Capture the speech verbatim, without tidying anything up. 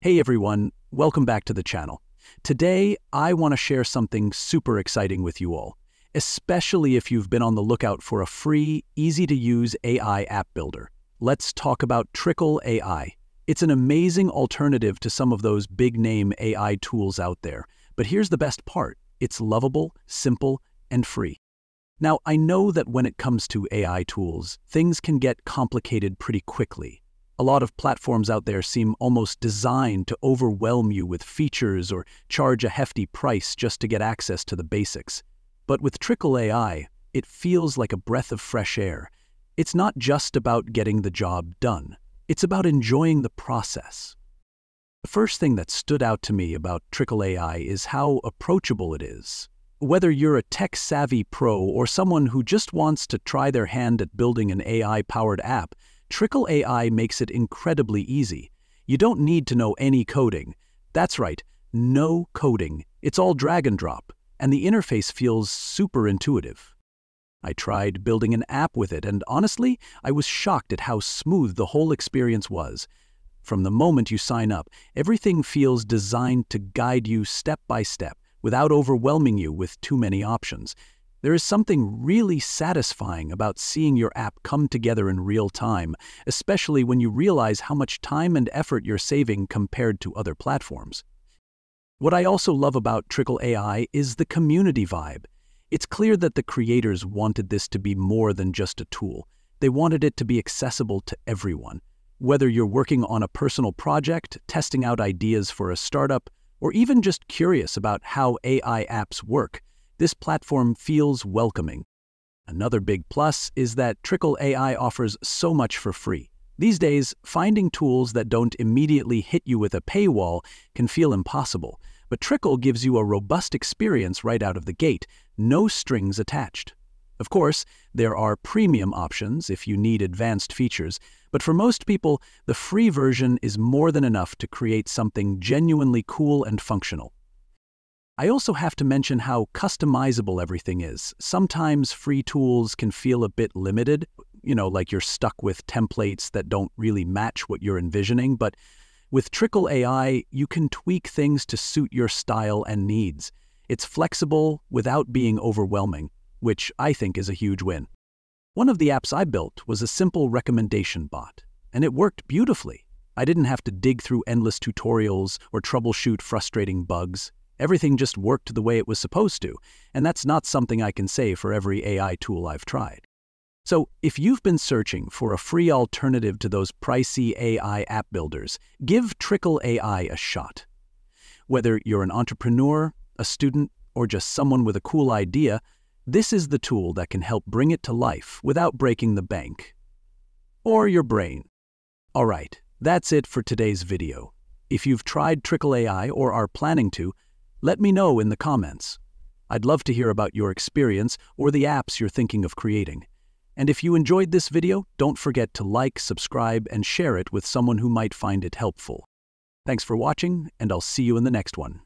Hey everyone, welcome back to the channel. Today, I want to share something super exciting with you all, especially if you've been on the lookout for a free, easy-to-use A I app builder. Let's talk about Trickle A I. It's an amazing alternative to some of those big-name A I tools out there. But here's the best part. It's lovable, simple, and free. Now, I know that when it comes to A I tools, things can get complicated pretty quickly. A lot of platforms out there seem almost designed to overwhelm you with features or charge a hefty price just to get access to the basics. But with Trickle A I, it feels like a breath of fresh air. It's not just about getting the job done. It's about enjoying the process. The first thing that stood out to me about Trickle A I is how approachable it is. Whether you're a tech-savvy pro or someone who just wants to try their hand at building an A I-powered app, Trickle A I makes it incredibly easy. You don't need to know any coding. That's right, no coding. It's all drag and drop, and the interface feels super intuitive. I tried building an app with it, and honestly, I was shocked at how smooth the whole experience was. From the moment you sign up, everything feels designed to guide you step by step, without overwhelming you with too many options. There is something really satisfying about seeing your app come together in real time, especially when you realize how much time and effort you're saving compared to other platforms. What I also love about Trickle A I is the community vibe. It's clear that the creators wanted this to be more than just a tool. They wanted it to be accessible to everyone. Whether you're working on a personal project, testing out ideas for a startup, or even just curious about how A I apps work, this platform feels welcoming. Another big plus is that Trickle A I offers so much for free. These days, finding tools that don't immediately hit you with a paywall can feel impossible, but Trickle gives you a robust experience right out of the gate, no strings attached. Of course, there are premium options if you need advanced features, but for most people, the free version is more than enough to create something genuinely cool and functional. I also have to mention how customizable everything is. Sometimes free tools can feel a bit limited, you know, like you're stuck with templates that don't really match what you're envisioning, but with Trickle A I, you can tweak things to suit your style and needs. It's flexible without being overwhelming, which I think is a huge win. One of the apps I built was a simple recommendation bot, and it worked beautifully. I didn't have to dig through endless tutorials or troubleshoot frustrating bugs. Everything just worked the way it was supposed to, and that's not something I can say for every A I tool I've tried. So, if you've been searching for a free alternative to those pricey A I app builders, give Trickle A I a shot. Whether you're an entrepreneur, a student, or just someone with a cool idea, this is the tool that can help bring it to life without breaking the bank. Or your brain. Alright, that's it for today's video. If you've tried Trickle A I or are planning to, let me know in the comments. I'd love to hear about your experience or the apps you're thinking of creating. And if you enjoyed this video, don't forget to like, subscribe, and share it with someone who might find it helpful. Thanks for watching, and I'll see you in the next one.